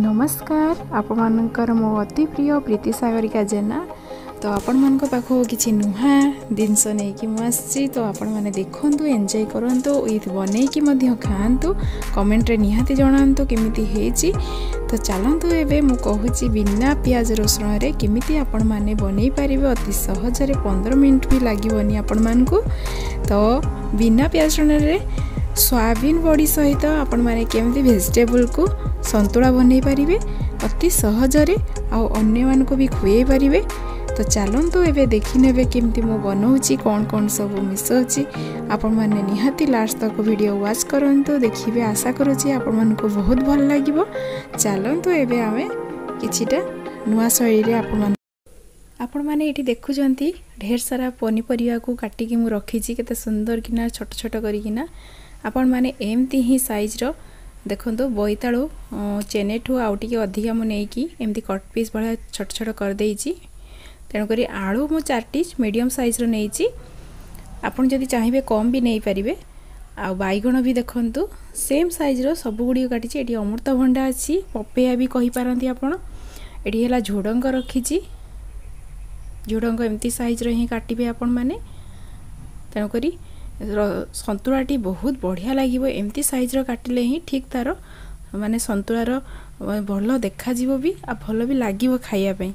नमस्कार आपण मो अति प्रिय प्रीति सागरिका जेना। तो आपण मान पाखो किछि नुहा जिनस नहीं कि मुझे तो आपण मैंने देखु एंजॉय करूँ ईद बनईकि खातु कमेंट रे निहाती जणांतु केमिति हेछि। तो चलतु एबे मु कहूँ बिना प्याज रसुण रे केमिति आपण माने बनई पारिबे अति सहजरे 15 मिनट भी लागबनी आपण मानकु। तो बिना प्याज रसुण रे सोयाबीन बॉडी सहित आपण माने केमिति वेजिटेबल को संतुला बनई पारिबे अति सहजरे आ अन्य मान को भी खुए पारिबे। तो चलतु तो एवं देखने केमती मु बनाऊँगी कौन कौन सब मिसाऊँगी आपण मैंने निहाती लास्ट तक वीडियो वाच करंतु देखिए। आशा करुँगी आपण मानकु बहुत भल लागिबो। चलतु एवं आमे किछिटा नुआ शैली आपण माने एठी देखुछंती ढेर सारा पनीपरिया को काटिकी मु रखीची केते सुंदर किना छोट छोट करिकिना। आपण माने एमती ही साइज रो देखो बोईताळू चेनेठू आउटी अधिका मु नेकी एमती कट पीस भला छोट छोट कर देईची। तेणुकर आलू मु 4टी मीडियम साइज रो नहींची। आपन जदि चाहिए कम भी नहीं पारे। आ बैगण भी देखु सेम साइज रो सबुगुड़ी काटी। ये अमृतभंडा अच्छी पपैया भी कही पारती आपड़। ये है झुड़ंग रखी झुड़ंग एमती साइज रो ही काटे आपण मैंने। तेणुकर संतुलाटी बहुत बढ़िया लगे एमती साइज रो काटिले ही ठीक तार माने संतुलार भल देखा भी आ भल भी लगे खायापी।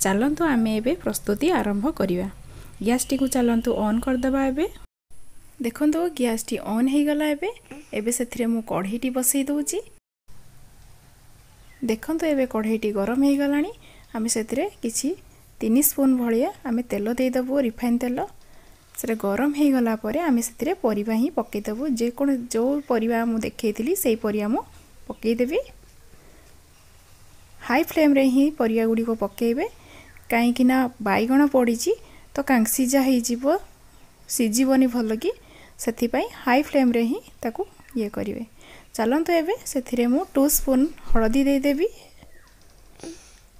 चलतु तो आम ए प्रस्तुति आरंभ करवा। गैस टी को चलतु ऑन करदे। देखो तो गैस टी ऑन हो गला। एबे से मु कढ़ईटी बसई दूची। देखो तो ये कढ़ईटी गरम हो गला। आम से किसी 3 स्पून भाया आम तेल देदेबू रिफाइन तेल। से गरम हो गला आम से परिवा ही पकईदेबू। जेको जो परिवा मु देखी से परिवा मु पकईदेवी। हाई फ्लेम रे ही परिया गुड़ी को पकेबे कहीं बैगण पड़ी तो कांसीजा हो सीजन भल कि से हाई फ्लेम रे ही ताकू ये करेंगे। चलतु एबे से मु 2 स्पून हलदी देदेवी।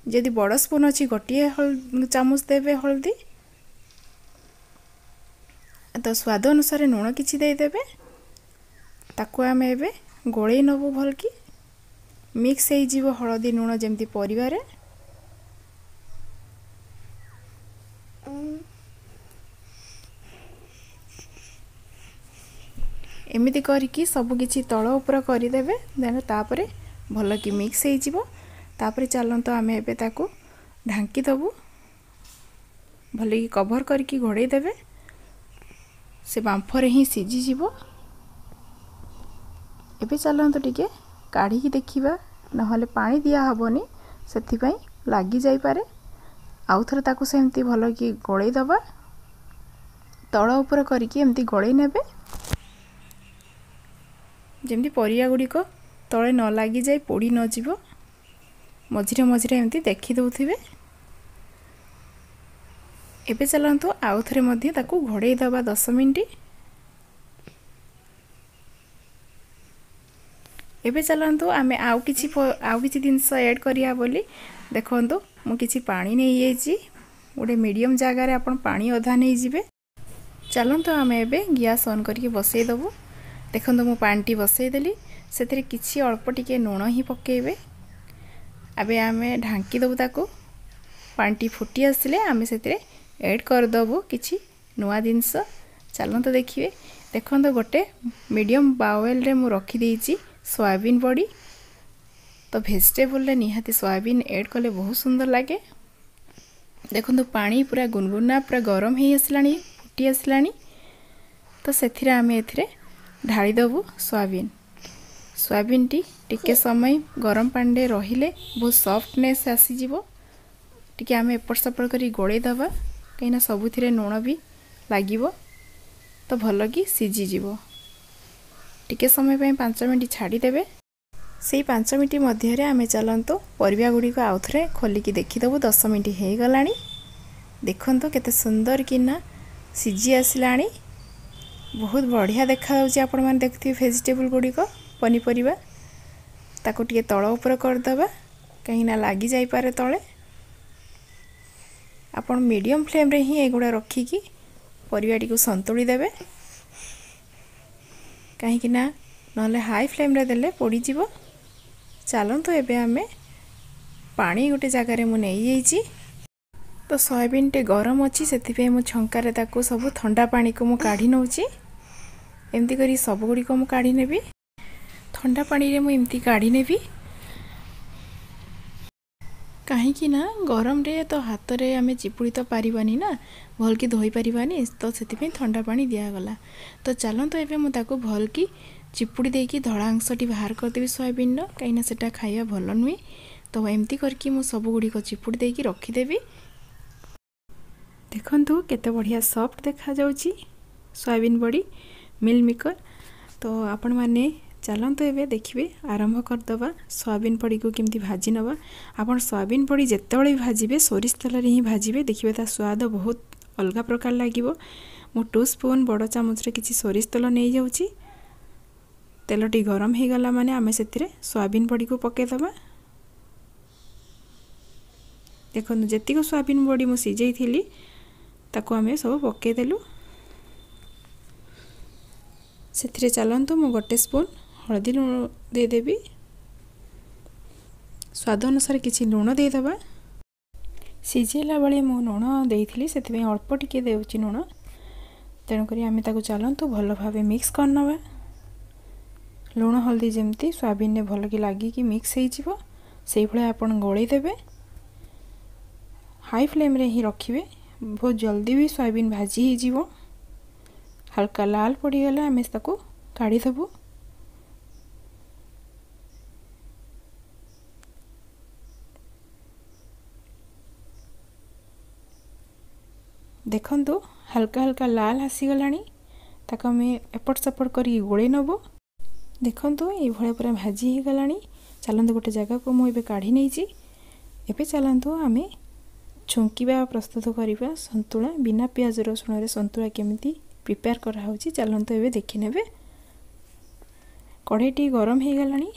जदि बड़ स्पून अच्छी गोटे चामच देवे हलदी। तो स्वाद अनुसार लुण किसी देदेवे। ताकू आम ए गोले नबू भल कि मिक्स हो हलदी लुण जमती परिवारे। एमती करके सबकि तल उपर करदेवे तापर भल कि मिक्स हो। चलत आम एबे ताकू ढांकी दबू भल कि कवर करके घोड़े देवे से बांफरे ही सीझीज। एबे चलत टिके काढ़ी देखा ना पानी दिया हबनी से लगी जापे। आउ थे ताकू सेमती भल कि गोल दबा तल उपर करके गोल नेबे जमती परिया गुड़िक तले न लगी जाए पोड़ी न जीव। मझे मझे एमती देखी दूथिबे। एबे चलतु आउ थे घोड़े दबा 10 मिनट। एबे चलतु आम आउ किसी जिनस एड करिया बोली। देखो मु किसी पानी नहीं जाइए गोटे मीडियम जगार आप अधा नहीं जीवे। चलतु आम ए गैस ऑन करके बसईदेबू। देखो मु पानी बसईदेली से किसी अल्प टिके लुण ही पकेबे। एबे आम ढांकी दबू ताकू पानी फुटी आसिले आम से एड करदेबू किसी नुआ जिनस। चलतु देखिए। देखो गोटे मीडियम बाउल रे मु रखीदे सोयाबीन बॉडी। तो वेजिटेबल रे निहाती सोयाबीन ऐड कले बहुत सुंदर लगे। देखो तो पानी पूरा गुनगुना पूरा गरम हो आसलानी फुटी आसलानी। तो सेथिरे आमे एथिरे ढाली दबू सोयाबीन। सोयाबीन टी टिके समय गरम पानी रे रहिले बहुत सॉफ्टनेस आसी जीवो। टिके आमे एपट सपट करी गोळे दबा कहिना सबुथिरे नोण भी लागिवो तो भल कि सीजी जीवो। टिके समय पे 5 मिनट छाड़ीदे। से 5 मिनट मध्य आम चलतु परिया गुड़िक आउ थे खोलिकी देखीदेबू। 10 मिनट हो गला। देखु केते सुंदर किना सीझी आसला बहुत बढ़िया देखा आपण मैंने देखते वेजिटेबल गुड़िक पनीपरिया ताकू टिके तल उपर करदे कहीं लगी जापे तले। आपण मीडियम फ्लेम रे ही एगुड़ा रखिकी परिया संतुली देबे कहीं ना हाई फ्लेम रे देले पोड़ी जीवो। चलतु एबे आमे पानी गोटे जगार मुझे तो सोयाबीन टे गरम अच्छी से छंकार सब ठंडा पानी को काढ़ी नौची एमती करी सब गुड़ी को काढ़ी नेबी ठंडा पानी रे मुझे काढ़ी नेबी कहीं ना गरम रे तो हाथ रे आमे चिपुड़ी तो पारिबानी ना भल की धोई पारिबानी तो सेतिपे ठंडा पानी दिया गला तो चलतु एबे मु ताको भल की चिपुड़ी देकी धड़ा अंशटी बाहर करदेवि सोयाबीन कहीं से खाइबा भल नुहे तो एमती करके मु सब गुड़ी को चिपुड़ी देकी रखिदेवी देखंतु केते बढ़िया सॉफ्ट देखा जाउची सोयाबीन बड़ी मिल मेकर तो आपण माने चलतु एबे देखिबे आरंभ करदबा सोयाबीन बड़ी को केमती भाजी नवा आपण सोयाबीन बड़ी जेते बड़ी भाजीबे सोरिष तेल रे ही भाजीबे देखिबे ता स्वाद बहुत अलग प्रकार लागिबो मु 2 स्पून बड़ चामच रे किछि सोरिष तेल नै जाउची तेलटी गरम हो गला माने आमे सेतिरे सोयाबीन बड़ी को पके दबा देखो जेतिक सोयाबीन बड़ी मु सिजई थिली ताको आमे सब पके देलु से चलन तो मु गोटे स्पून हलदी लुण दे देबी स्वाद अनुसार किछि लुण दे दबा सिजेला बेले मु लुण देइथिली सेति में अल्प टिके देउची लुण तेणु करी आमे ताको चलन तो भलो भाबे मिक्स करनवा लुण हलदी जेमती सोयाबीन ने भलो की लागी कि मिक्स हेइ जिवो सेहि भले आपण गोळे देबे हाई फ्लेम रे ही रखिबे बहुत जल्दी भी सोयाबीन भाजी हेइ जिवो हल्का लाल पड़ी गला आम ताको काढ़ी देबू देखंतु हल्का हल्का लाल आसी गलानी ताको आम एपट सेपट करी गोळे नबो देखंतु ए भळे पूरा भाजी हो गलानी चलंतु गोटे जगह को मु एबे काढ़ी नैची एबे चलंतु आम छुंकीबा प्रस्तुत करिबा संतुला बिना प्याज रसुण रे संतुला केमिति प्रिपेयर करा चलतु ये देखने कढ़ाईटी गरम हो गलानी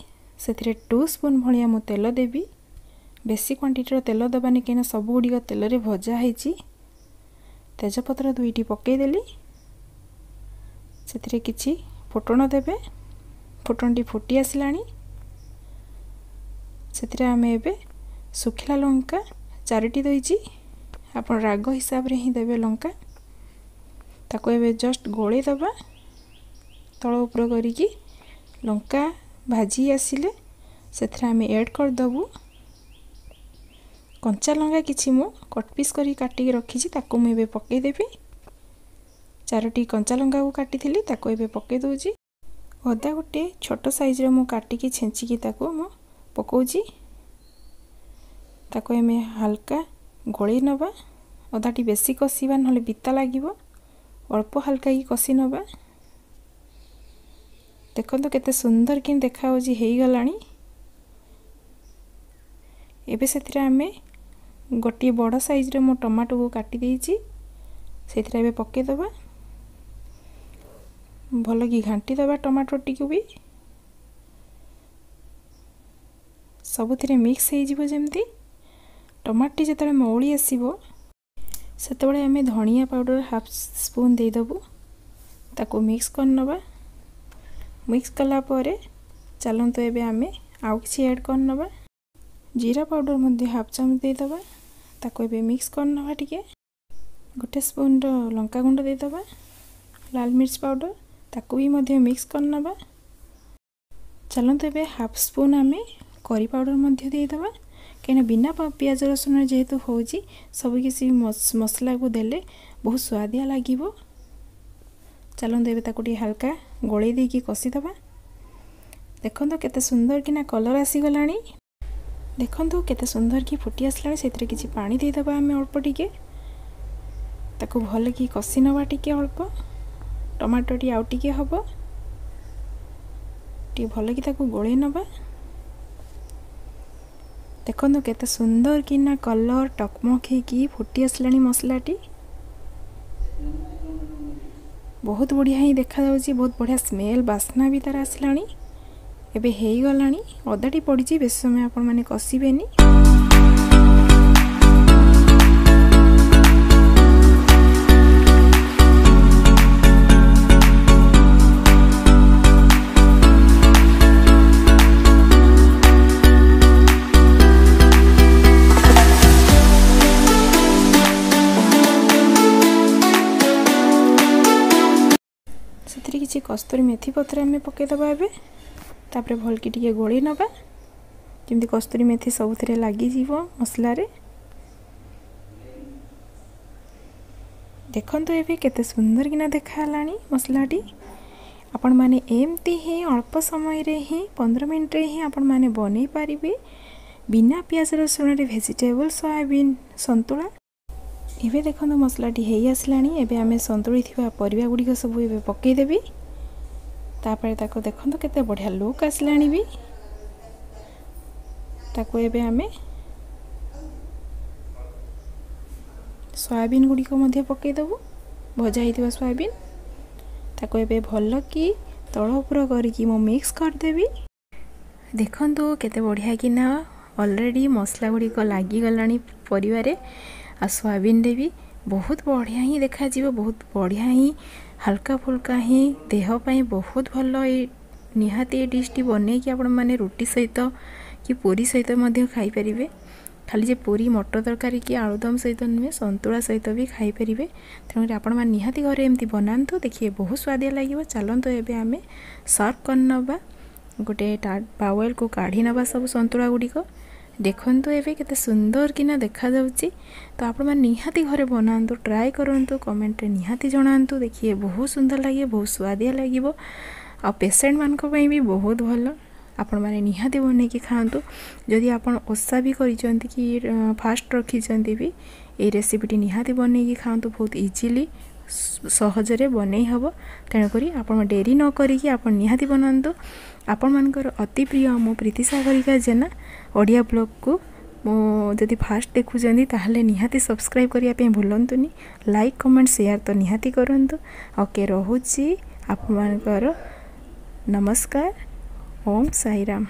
से 2 स्पून भाया मु तेल देवी बेसी क्वांटिटी तेल दबानी कहीं सब गुड़िक तेल रे भजा हो तेजपत्र 2टी पकईदेली से किछि फोटन देवे फोटनटी फुटी आसलानी से आम ए सुखला लंका 4टी देची आपन राग हिसाब रे ही देवे लंका ताको एबे जस्ट गोळे दबा तळ उपर करिकि लंका भाजी आसिले सेथरा आमे ऐड कर दबु कंचा लंका किछि मु कट पीस करी काटिक रखिछि ताको मु एबे पके देबी 4टी कंचा लंका को काटिथिली ताको एबे पके दोउछि अदा गोटे छोटो साइज रे मु काटिकि छेंचि कि ताको मु पकाउछि ताको एमे हल्का गोळे नबा अदाटी बेसी कसिबा नहले बिता लागिबो अल्प हल्का ही कषि नवा देखो केते सुंदर कि देखा होगलाणी एबे से आम गोटे बड़ साइज मो टमाटो को काटी देछि से पके दबा भल कि घांटी दबा टमाटो टी भी सबुथिरे मिक्स हो जिवो जेमती टमाटोटी जतले मौली आसीबो सेतबळे आमे धनिया पाउडर 1/2 स्पून दे देबू ताको मिक्स करनवा मिक्स कला परे चलंतु एबे आमे आउ किछि ऐड करनवा जीरा पाउडर मध्ये 1/2 चमच दे देबा ताको एबे मिक्स करनवा टिके गोटे स्पून रो लंका गुंड दे देबा लाल मिर्च पाउडर ताको भी मध्ये मिक्स करनवा चलंतु एबे 1/2 स्पून आमे करी पाउडर मध्ये दे देबा कहीं बिना पियाज रसुण जेहेतु हो सबकि मसला को देले बहुत स्वादिया लगे चलते ये हल्का गोले देकी कषिदबा देखो केते सुंदर किना कलर आसीगला देखो केते सुंदर कि फुटी आसला से किछि पानी दे देबा आम अल्प टिके ताको भल कि कषि नवा टिके अल्प टमाटर टी आउ टिके हबो टी भल कि ताको गोले नबा देखो केते सुंदर किना कलर टकमकी की फुटी आसलानी मसलाटी बहुत बढ़िया ही देखा जाउची बहुत बढ़िया स्मेल बास्ना भी तार आसलानी एबे हेई गलानी अदाटी पड़ीची बेस समय आपण माने कसिबेनी कस्तूरी मेथी पतर आम पकईदे तापर भल की टे गोल नवा जमी कस्तूरी मेथी सब थे लग मसलार देखु ये केते सुंदर किना देखाला मसलाटी आपण मैंने एमती ही अल्प समय ही 15 मिनट ही आपण मैंने बन पारे बिना पियाज रसुण वेजिटेबल सोयाबीन संतुला। ये देखो मसलाटी हो आसला एवं आम संतुली परिया गुड़िक सब ये पकईदेवी तापर ताको देखो केते बढ़िया लुक आसला भी ताको एबे आमे सोयाबीन गुड़िक पकईदेबू भजा होता सोयाबीन ताको एबे भल कि तल उपर करके मिक्स करदेवी। देखो केते बढ़िया किना ऑलरेडी मसला गुड़िक लगी गला परिवारे आ सोयाबीन रे भी बहुत बढ़िया ही देखा जीव बहुत बढ़िया ही हल्का फुल्का ही देहपाई बहुत भल निहाती डिश्टी बन कि आपण मैंने रोटी सहित कि पूरी सहित खाईपरेंगे खाली जे पूरी मटर तरकारी कि आलूदम सहित नुहे संतुला सहित भी खाईपरेंगे तेणुकर आपण मैंने निहाती घर एमती बनातु देखिए बहुत स्वादिया लगे। चलतु एवं आम सर्व करनवा गोटे बाउल को काढ़ी नवा सब संतुला गुड़िक देखु ये केते सुंदर किना देखा जाउची तो आपण मैंने निहाती घरे बनातु ट्राए करूँ कमेंट रे निहाती जणातु देखिए बहुत सुंदर लगे बहुत स्वादिया लगे आ पेसेंट मान भी बहुत भल आपण मैंने निहाती बनईकि खातु जदि आपण ओसा भी करछन्ती कि फास्ट रखिछन्ती भी ए रेसिपीटी निहाती बनईकि खातु बहुत इजीली सहजरे बनई हम तेणुकरी आपण डेरी न करिकि आपण निहाती बनातु। आपण मानकर अति प्रिय मो प्रीति सागरिका जेना ओडिया ब्लॉग को मो जदि फास्ट देखुछन्ती ताहले निहाती सब्सक्राइब करिया पे भूलंतुनी लाइक कमेंट शेयर तो निहाती करंतु। ओके रहुछि आपण मानकर नमस्कार। ओम साईराम।